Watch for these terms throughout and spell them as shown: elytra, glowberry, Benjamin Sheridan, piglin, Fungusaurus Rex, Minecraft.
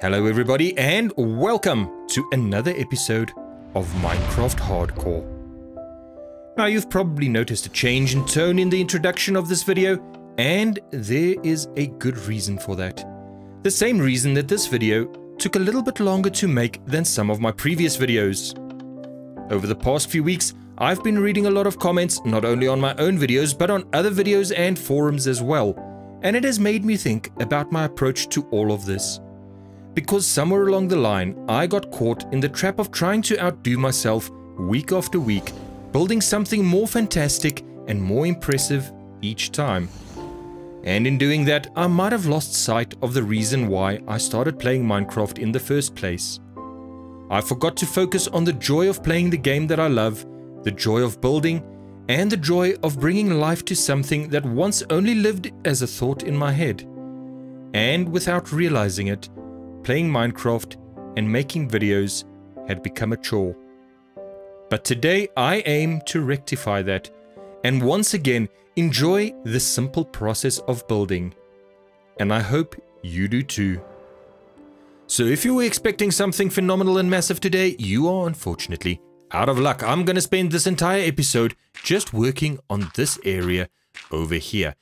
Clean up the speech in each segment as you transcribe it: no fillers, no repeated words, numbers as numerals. Hello everybody and welcome to another episode of Minecraft Hardcore. Now you've probably noticed a change in tone in the introduction of this video, and there is a good reason for that. The same reason that this video took a little bit longer to make than some of my previous videos. Over the past few weeks, I've been reading a lot of comments, not only on my own videos, but on other videos and forums as well. And it has made me think about my approach to all of this. Because somewhere along the line, I got caught in the trap of trying to outdo myself week after week, building something more fantastic and more impressive each time. And in doing that, I might have lost sight of the reason why I started playing Minecraft in the first place. I forgot to focus on the joy of playing the game that I love, the joy of building, and the joy of bringing life to something that once only lived as a thought in my head. And without realizing it, playing Minecraft and making videos had become a chore. But today I aim to rectify that, and once again enjoy the simple process of building. And I hope you do too. So if you were expecting something phenomenal and massive today, you are unfortunately out of luck. I'm going to spend this entire episode just working on this area over here.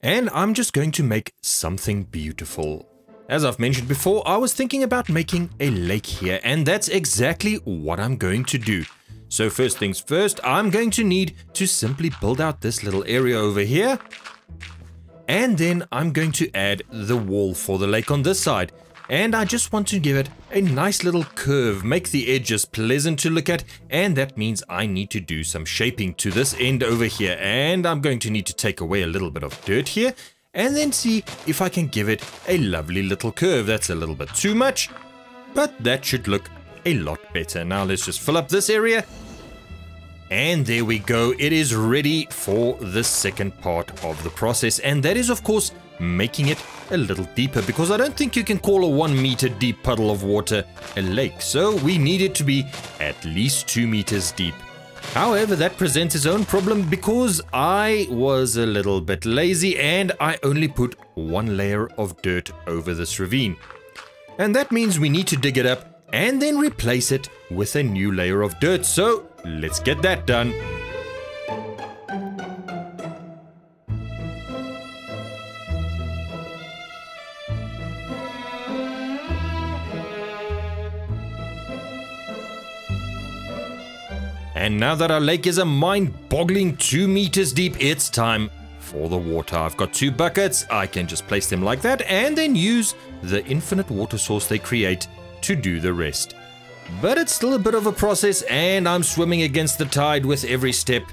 And I'm just going to make something beautiful. As I've mentioned before, I was thinking about making a lake here, and that's exactly what I'm going to do. So first things first, I'm going to need to simply build out this little area over here. And then I'm going to add the wall for the lake on this side. And I just want to give it a nice little curve, make the edges pleasant to look at, and that means I need to do some shaping to this end over here, and I'm going to need to take away a little bit of dirt here, and then see if I can give it a lovely little curve. That's a little bit too much, but that should look a lot better. Now let's just fill up this area, and there we go. It is ready for the second part of the process, and that is of course making it a little deeper, because I don't think you can call a 1 meter deep puddle of water a lake, so we need it to be at least 2 meters deep. However, that presents its own problem because I was a little bit lazy and I only put one layer of dirt over this ravine, and that means we need to dig it up and then replace it with a new layer of dirt. So let's get that done. And now that our lake is a mind-boggling 2 meters deep, it's time for the water. I've got 2 buckets. I can just place them like that and then use the infinite water source they create to do the rest. But it's still a bit of a process, and I'm swimming against the tide with every step.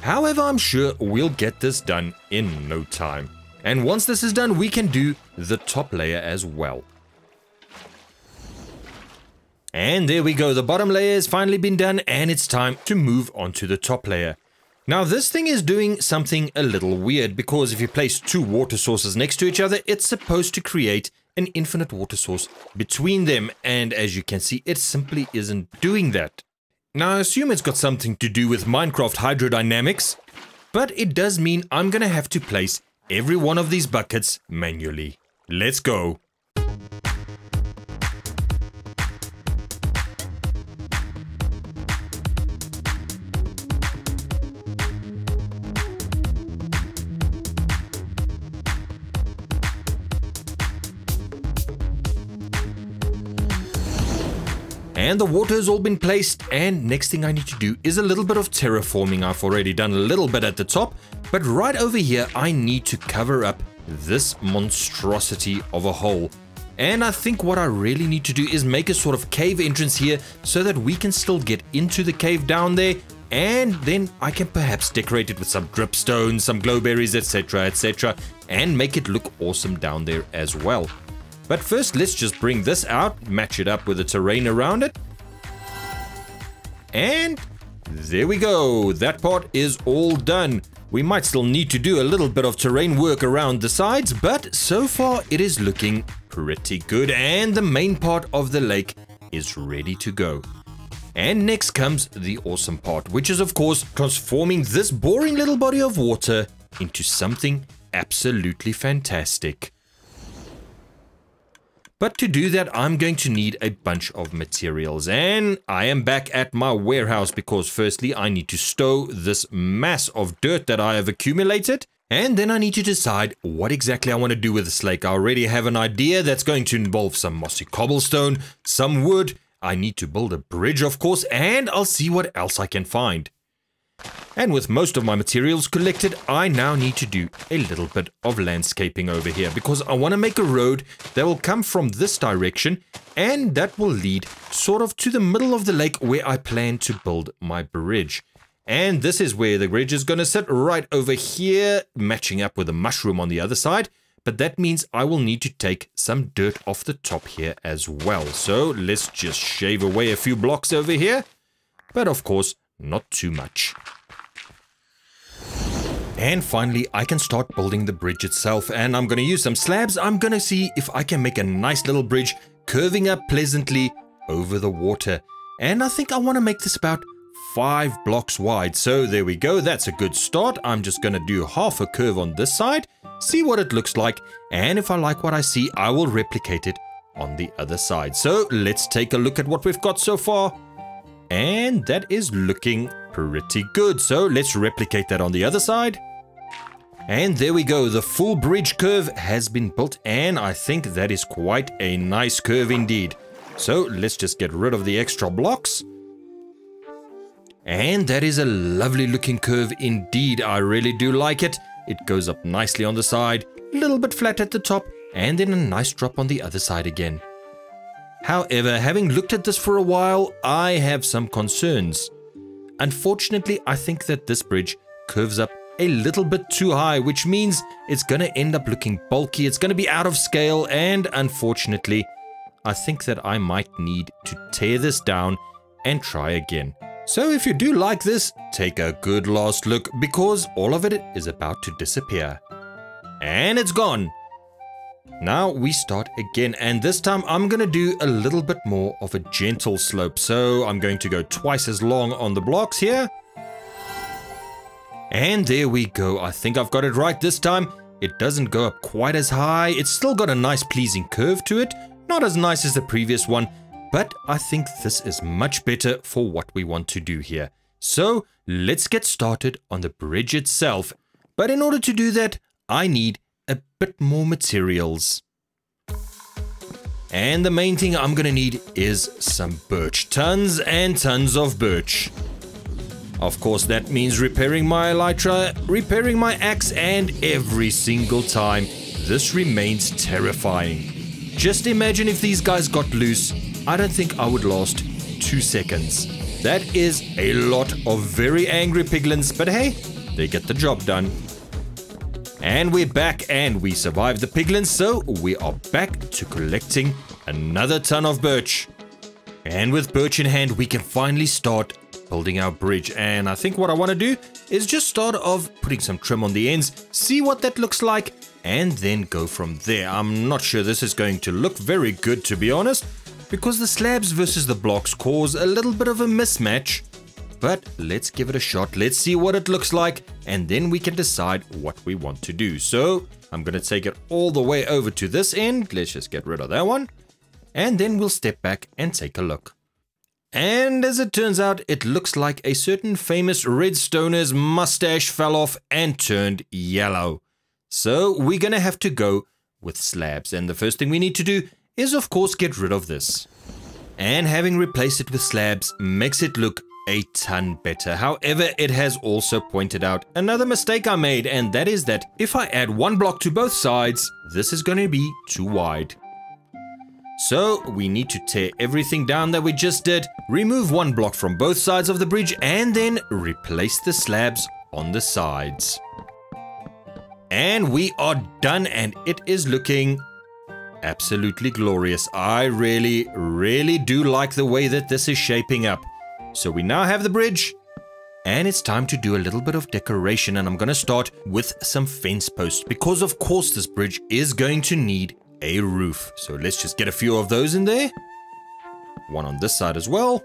However, I'm sure we'll get this done in no time. And once this is done, we can do the top layer as well. And there we go, the bottom layer has finally been done, and it's time to move on to the top layer. Now this thing is doing something a little weird, because if you place 2 water sources next to each other, it's supposed to create an infinite water source between them, and as you can see, it simply isn't doing that. Now I assume it's got something to do with Minecraft hydrodynamics, but it does mean I'm gonna have to place every one of these buckets manually. Let's go! And the water has all been placed, and next thing I need to do is a little bit of terraforming. I've already done a little bit at the top, but right over here I need to cover up this monstrosity of a hole. And I think what I really need to do is make a sort of cave entrance here so that we can still get into the cave down there, and then I can perhaps decorate it with some dripstone, some glowberries, etc, etc, and make it look awesome down there as well. But first, let's just bring this out, match it up with the terrain around it. And there we go. That part is all done. We might still need to do a little bit of terrain work around the sides, but so far it is looking pretty good. And the main part of the lake is ready to go. And next comes the awesome part, which is of course transforming this boring little body of water into something absolutely fantastic. But to do that, I'm going to need a bunch of materials. And I am back at my warehouse because firstly, I need to stow this mass of dirt that I have accumulated. And then I need to decide what exactly I want to do with this lake. I already have an idea that's going to involve some mossy cobblestone, some wood. I need to build a bridge, of course, and I'll see what else I can find. And with most of my materials collected, I now need to do a little bit of landscaping over here because I want to make a road that will come from this direction and that will lead sort of to the middle of the lake where I plan to build my bridge. And this is where the bridge is going to sit, right over here, matching up with a mushroom on the other side. But that means I will need to take some dirt off the top here as well. So let's just shave away a few blocks over here, but of course not too much. And finally, I can start building the bridge itself, and I'm going to use some slabs. I'm going to see if I can make a nice little bridge curving up pleasantly over the water. And I think I want to make this about 5 blocks wide. So there we go. That's a good start. I'm just going to do half a curve on this side, see what it looks like. And if I like what I see, I will replicate it on the other side. So let's take a look at what we've got so far. And that is looking pretty good. So let's replicate that on the other side. And there we go. The full bridge curve has been built. And I think that is quite a nice curve indeed. So let's just get rid of the extra blocks. And that is a lovely looking curve indeed. I really do like it. It goes up nicely on the side, a little bit flat at the top, and then a nice drop on the other side again. However, having looked at this for a while, I have some concerns. Unfortunately, I think that this bridge curves up a little bit too high, which means it's going to end up looking bulky. It's going to be out of scale, and unfortunately, I think that I might need to tear this down and try again. So if you do like this, take a good last look because all of it is about to disappear. And it's gone. Now we start again, and this time I'm going to do a little bit more of a gentle slope. So I'm going to go twice as long on the blocks here. And there we go. I think I've got it right this time. It doesn't go up quite as high. It's still got a nice pleasing curve to it. Not as nice as the previous one. But I think this is much better for what we want to do here. So let's get started on the bridge itself. But in order to do that, I need a bit more materials. And the main thing I'm going to need is some birch. Tons and tons of birch. Of course, that means repairing my elytra, repairing my axe, and every single time, this remains terrifying. Just imagine if these guys got loose. I don't think I would last 2 seconds. That is a lot of very angry piglins, but hey, they get the job done. And we're back, and we survived the piglins, so we are back to collecting another ton of birch. And with birch in hand, we can finally start building our bridge. And I think what I want to do is just start off putting some trim on the ends, see what that looks like, and then go from there. I'm not sure this is going to look very good, to be honest, because the slabs versus the blocks cause a little bit of a mismatch. But let's give it a shot. Let's see what it looks like, and then we can decide what we want to do. So I'm going to take it all the way over to this end. Let's just get rid of that one. And then we'll step back and take a look. And as it turns out, it looks like a certain famous redstoner's mustache fell off and turned yellow. So we're going to have to go with slabs. And the first thing we need to do is of course get rid of this. And having replaced it with slabs makes it look a ton better. However, it has also pointed out another mistake I made, and that is that if I add one block to both sides, this is going to be too wide. So we need to tear everything down that we just did, remove one block from both sides of the bridge, and then replace the slabs on the sides. And we are done, and it is looking absolutely glorious. I really, really do like the way that this is shaping up. So we now have the bridge, and it's time to do a little bit of decoration, and I'm going to start with some fence posts because of course this bridge is going to need a roof. So let's just get a few of those in there. One on this side as well.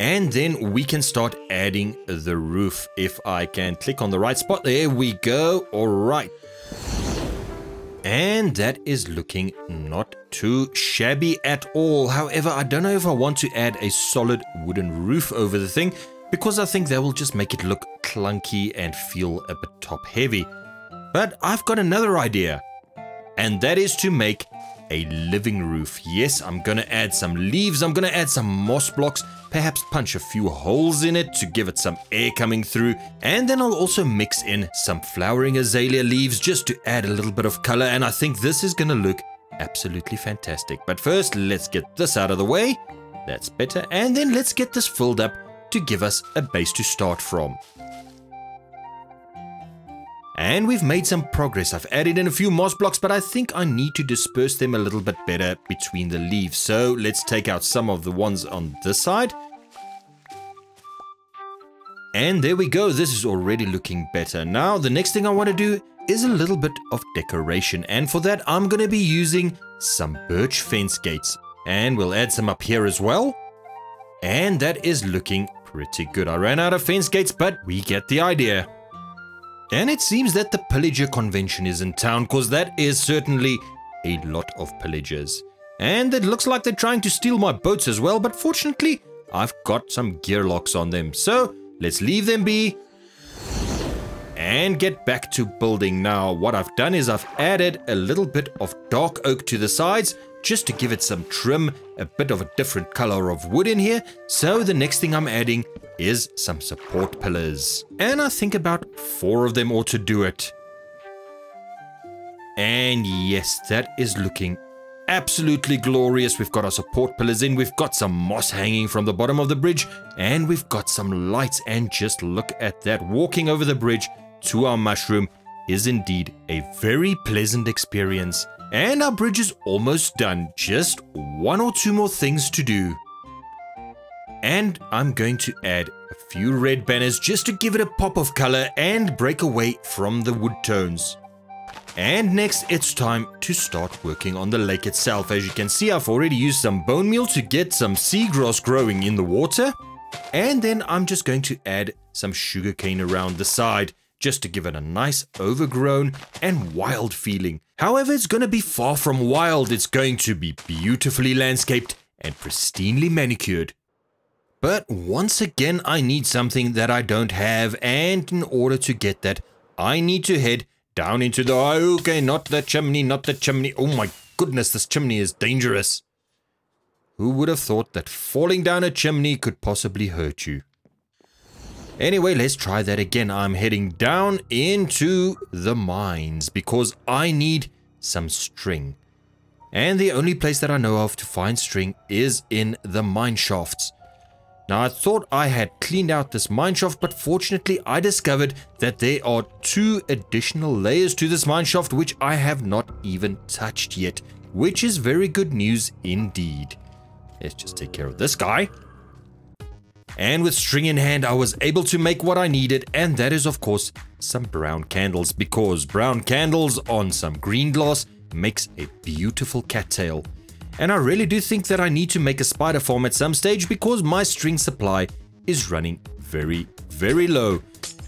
And then we can start adding the roof. If I can click on the right spot, there we go. All right. And that is looking not too shabby at all. However, I don't know if I want to add a solid wooden roof over the thing, because I think that will just make it look clunky and feel a bit top heavy. But I've got another idea, and that is to make a living roof. Yes, I'm gonna add some leaves, I'm gonna add some moss blocks, perhaps punch a few holes in it to give it some air coming through, and then I'll also mix in some flowering azalea leaves just to add a little bit of color, and I think this is gonna look absolutely fantastic. But first, let's get this out of the way. That's better. And then let's get this filled up to give us a base to start from. And we've made some progress. I've added in a few moss blocks, but I think I need to disperse them a little bit better between the leaves. So let's take out some of the ones on this side. And there we go. This is already looking better. Now, the next thing I want to do is a little bit of decoration. And for that, I'm going to be using some birch fence gates. And we'll add some up here as well. And that is looking pretty good. I ran out of fence gates, but we get the idea. And it seems that the pillager convention is in town, because that is certainly a lot of pillagers. And it looks like they're trying to steal my boats as well, but fortunately, I've got some gear locks on them. So let's leave them be and get back to building now. What I've done is I've added a little bit of dark oak to the sides just to give it some trim, a bit of a different color of wood in here. So the next thing I'm adding is some support pillars. And I think about 4 of them ought to do it. And yes, that is looking absolutely glorious. We've got our support pillars in, we've got some moss hanging from the bottom of the bridge, and we've got some lights. And just look at that. Walking over the bridge to our mushroom is indeed a very pleasant experience. And our bridge is almost done. Just 1 or 2 more things to do. And I'm going to add a few red banners just to give it a pop of color and break away from the wood tones. And next, it's time to start working on the lake itself. As you can see, I've already used some bone meal to get some seagrass growing in the water. And then I'm just going to add some sugarcane around the side, just to give it a nice overgrown and wild feeling. However, it's going to be far from wild. It's going to be beautifully landscaped and pristinely manicured. But once again, I need something that I don't have, and in order to get that, I need to head down into the... Okay, not the chimney, not the chimney. Oh my goodness, this chimney is dangerous. Who would have thought that falling down a chimney could possibly hurt you? Anyway, let's try that again. I'm heading down into the mines because I need some string. And the only place that I know of to find string is in the mine shafts. Now, I thought I had cleaned out this mineshaft, but fortunately I discovered that there are 2 additional layers to this mineshaft, which I have not even touched yet, which is very good news indeed. Let's just take care of this guy. And with string in hand, I was able to make what I needed, and that is, of course, some brown candles, because brown candles on some green glass makes a beautiful cattail. And I really do think that I need to make a spider farm at some stage, because my string supply is running very, very low.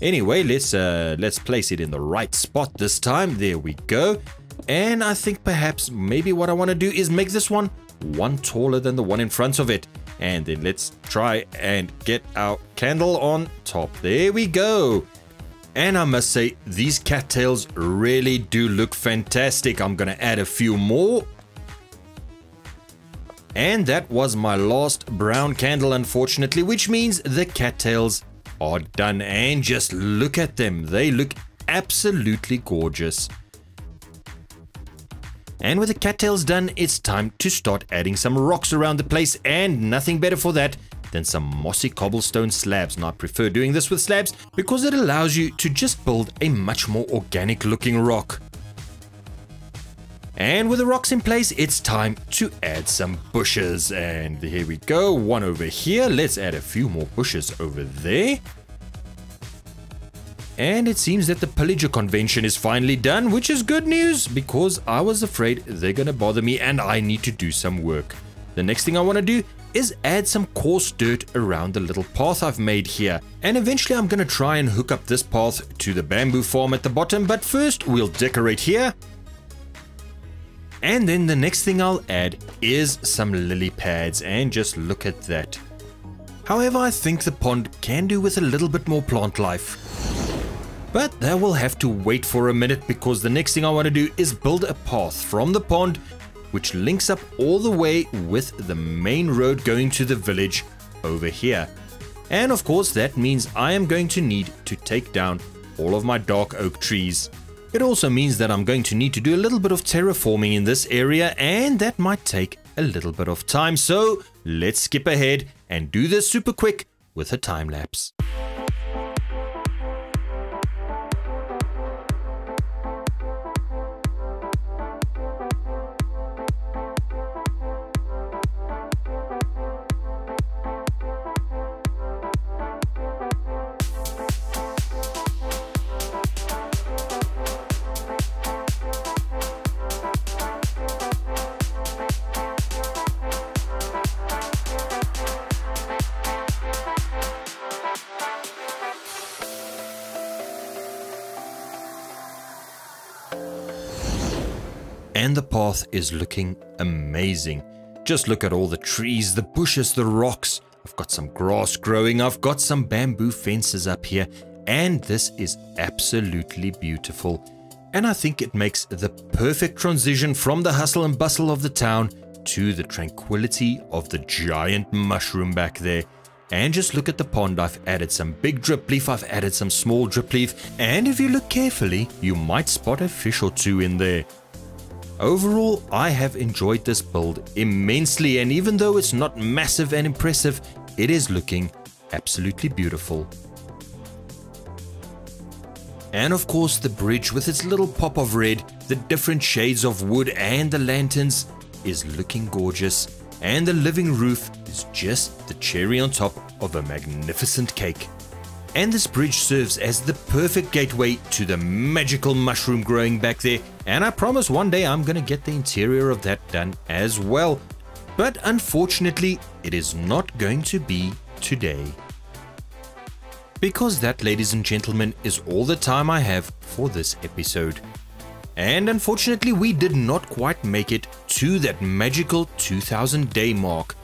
Anyway, let's place it in the right spot this time. There we go. And I think perhaps maybe what I want to do is make this one taller than the one in front of it. And then let's try and get our candle on top. There we go. And I must say, these cattails really do look fantastic. I'm going to add a few more. And that was my last brown candle, unfortunately, which means the cattails are done. And just look at them. They look absolutely gorgeous. And with the cattails done, it's time to start adding some rocks around the place. And nothing better for that than some mossy cobblestone slabs. Now, I prefer doing this with slabs because it allows you to just build a much more organic looking rock. And with the rocks in place, it's time to add some bushes. And here we go, one over here. Let's add a few more bushes over there. And it seems that the pillager convention is finally done, which is good news, because I was afraid they're going to bother me and I need to do some work. The next thing I want to do is add some coarse dirt around the little path I've made here. And eventually I'm going to try and hook up this path to the bamboo farm at the bottom. But first, we'll decorate here. And then the next thing I'll add is some lily pads, and just look at that. However, I think the pond can do with a little bit more plant life. But that will have to wait for a minute, because the next thing I want to do is build a path from the pond which links up all the way with the main road going to the village over here. And of course that means I am going to need to take down all of my dark oak trees. It also means that I'm going to need to do a little bit of terraforming in this area, and that might take a little bit of time. So let's skip ahead and do this super quick with a time lapse. And the path is looking amazing. Just look at all the trees, the bushes, the rocks. I've got some grass growing. I've got some bamboo fences up here. And this is absolutely beautiful. And I think it makes the perfect transition from the hustle and bustle of the town to the tranquility of the giant mushroom back there. And just look at the pond. I've added some big drip leaf. I've added some small drip leaf. And if you look carefully, you might spot a fish or two in there. Overall, I have enjoyed this build immensely, and even though it's not massive and impressive, it is looking absolutely beautiful. And of course the bridge with its little pop of red, the different shades of wood and the lanterns is looking gorgeous, and the living roof is just the cherry on top of a magnificent cake. And this bridge serves as the perfect gateway to the magical mushroom growing back there. And I promise one day I'm going to get the interior of that done as well. But unfortunately, it is not going to be today. Because that, ladies and gentlemen, is all the time I have for this episode. And unfortunately, we did not quite make it to that magical 2000 day mark.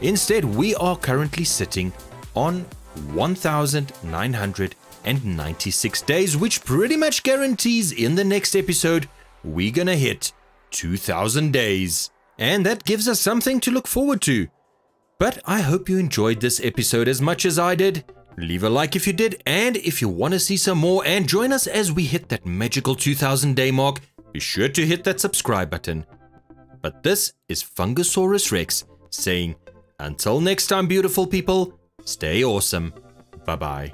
Instead, we are currently sitting on 1996 days, which pretty much guarantees in the next episode we're gonna hit 2000 days, and that gives us something to look forward to. But I hope you enjoyed this episode as much as I did. Leave a like if you did, and if you want to see some more and join us as we hit that magical 2000 day mark, be sure to hit that subscribe button. But this is Fungusaurus Rex saying, until next time, beautiful people, stay awesome. Bye-bye.